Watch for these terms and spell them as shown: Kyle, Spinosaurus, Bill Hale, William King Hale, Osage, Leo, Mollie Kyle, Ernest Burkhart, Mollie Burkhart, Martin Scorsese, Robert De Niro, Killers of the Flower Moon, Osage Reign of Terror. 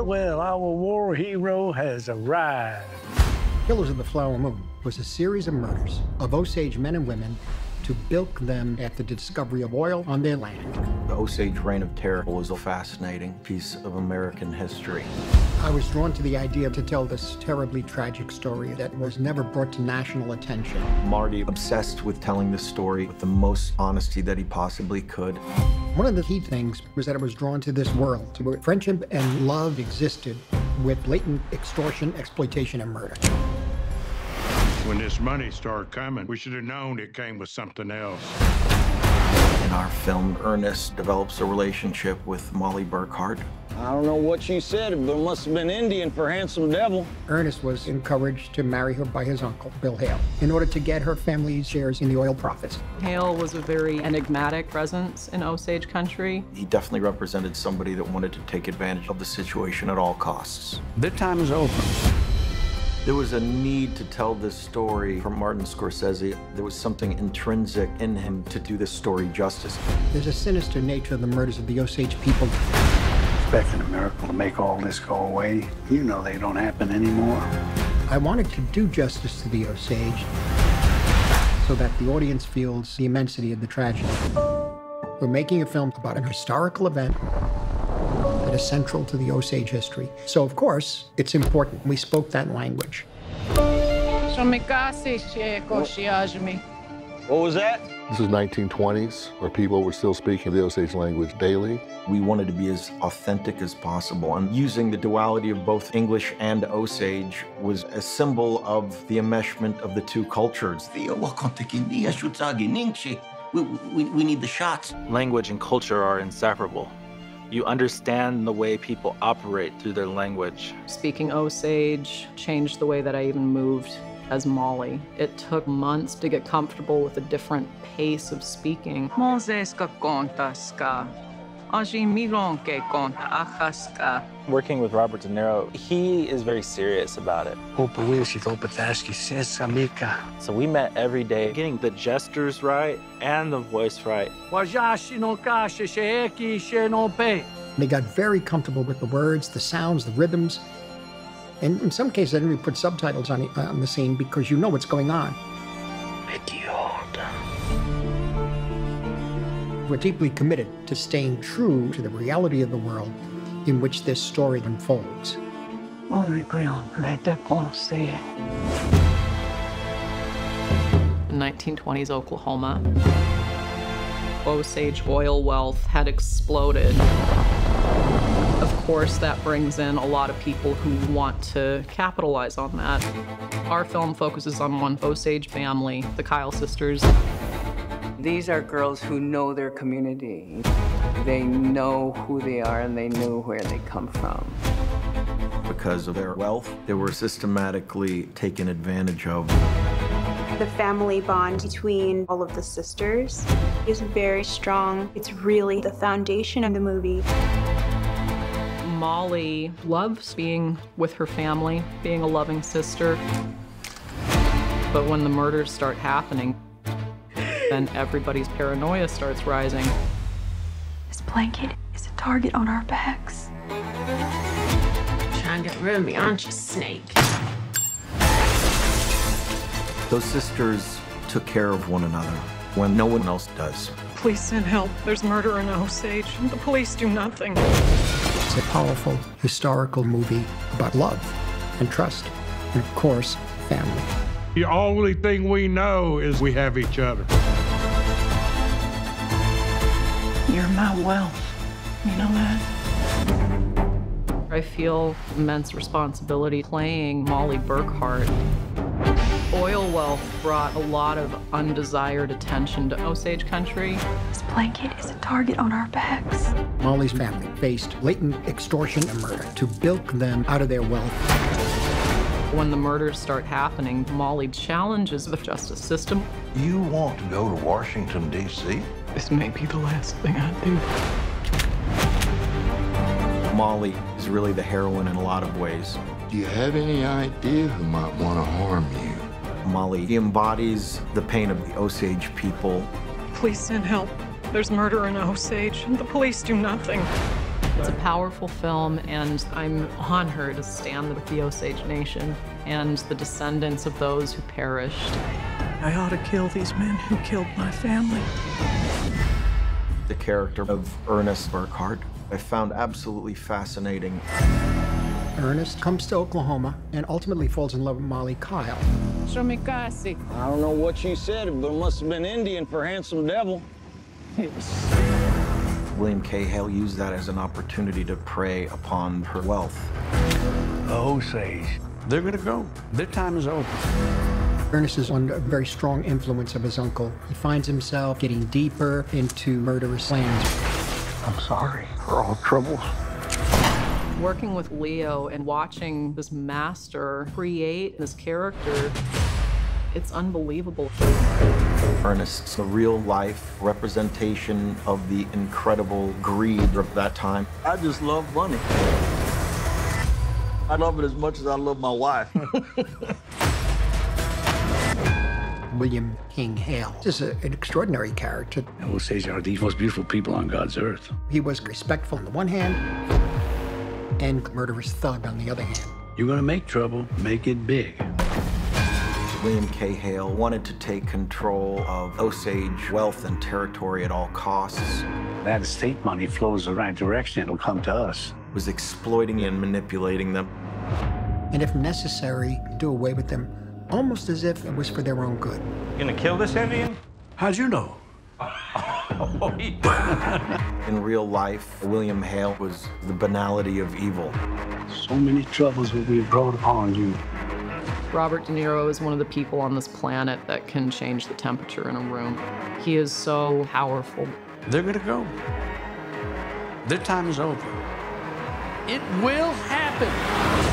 Well, well, our war hero has arrived. Killers of the Flower Moon was a series of murders of Osage men and women to bilk them at the discovery of oil on their land. The Osage Reign of Terror was a fascinating piece of American history. I was drawn to the idea to tell this terribly tragic story that was never brought to national attention. Marty obsessed with telling this story with the most honesty that he possibly could. One of the key things was that I was drawn to this world where friendship and love existed with blatant extortion, exploitation, and murder. When this money started coming, we should have known it came with something else. In our film, Ernest develops a relationship with Mollie Burkhart. I don't know what she said, but it must have been Indian for handsome devil. Ernest was encouraged to marry her by his uncle, Bill Hale, in order to get her family's shares in the oil profits. Hale was a very enigmatic presence in Osage country. He definitely represented somebody that wanted to take advantage of the situation at all costs. Their time is over. There was a need to tell this story from Martin Scorsese. There was something intrinsic in him to do this story justice. There's a sinister nature of the murders of the Osage people. Expecting a miracle to make all this go away. You know they don't happen anymore. I wanted to do justice to the Osage so that the audience feels the immensity of the tragedy. We're making a film about an historical event that is central to the Osage history. So, of course, it's important. We spoke that language. What was that? This is 1920s, where people were still speaking the Osage language daily. We wanted to be as authentic as possible, and using the duality of both English and Osage was a symbol of the enmeshment of the two cultures. We need the shots. Language and culture are inseparable. You understand the way people operate through their language. Speaking Osage changed the way that I even moved as Mollie. It took months to get comfortable with a different pace of speaking. Working with Robert De Niro, he is very serious about it. So we met every day, getting the gestures right and the voice right. They got very comfortable with the words, the sounds, the rhythms. And in some cases, I didn't even put subtitles on the scene because you know what's going on. We're deeply committed to staying true to the reality of the world in which this story unfolds. In 1920s Oklahoma, Osage oil wealth had exploded. Of course, that brings in a lot of people who want to capitalize on that. Our film focuses on one Osage family, the Kyle sisters. These are girls who know their community. They know who they are and they know where they come from. Because of their wealth, they were systematically taken advantage of. The family bond between all of the sisters is very strong. It's really the foundation of the movie. Mollie loves being with her family, being a loving sister. But when the murders start happening, then everybody's paranoia starts rising. This blanket is a target on our backs. Trying to get rid of me, aren't you, snake? Those sisters took care of one another when no one else does. Please send help. There's murder in Osage. The police do nothing. It's a powerful, historical movie about love and trust and, of course, family. The only thing we know is we have each other. You're my wealth, you know that? I feel immense responsibility playing Mollie Burkhart. Oil wealth brought a lot of undesired attention to Osage country. This blanket is a target on our backs. Mollie's family faced blatant extortion and murder to bilk them out of their wealth. When the murders start happening, Mollie challenges the justice system. You want to go to Washington, D.C.? This may be the last thing I do. Mollie is really the heroine in a lot of ways. Do you have any idea who might want to harm you? Mollie embodies the pain of the Osage people. Please send help. There's murder in Osage, and the police do nothing. It's a powerful film, and I'm honored to stand with the Osage Nation and the descendants of those who perished. I ought to kill these men who killed my family. The character of Ernest Burkhart, I found absolutely fascinating. Ernest comes to Oklahoma and ultimately falls in love with Mollie Kyle. Show me Cassie. I don't know what she said, but it must have been Indian for handsome devil. William K. Hale used that as an opportunity to prey upon her wealth. The Osage, they're gonna go. Their time is over. Ernest is under a very strong influence of his uncle. He finds himself getting deeper into murderous lands. I'm sorry for all troubles. Working with Leo and watching this master create this character, it's unbelievable. Ernest's a real-life representation of the incredible greed of that time. I just love money. I love it as much as I love my wife. William King Hale is an extraordinary character. The Osage are the most beautiful people on God's earth. He was respectful on the one hand and murderous thug on the other hand. You're gonna make trouble, make it big. William K. Hale wanted to take control of Osage wealth and territory at all costs. That estate money flows the right direction, it'll come to us. Was exploiting and manipulating them. And if necessary, do away with them, almost as if it was for their own good. You gonna kill this Indian? How'd you know? In real life, William Hale was the banality of evil. So many troubles will be brought upon you. Robert De Niro is one of the people on this planet that can change the temperature in a room. He is so powerful. They're gonna go. Their time is over. It will happen.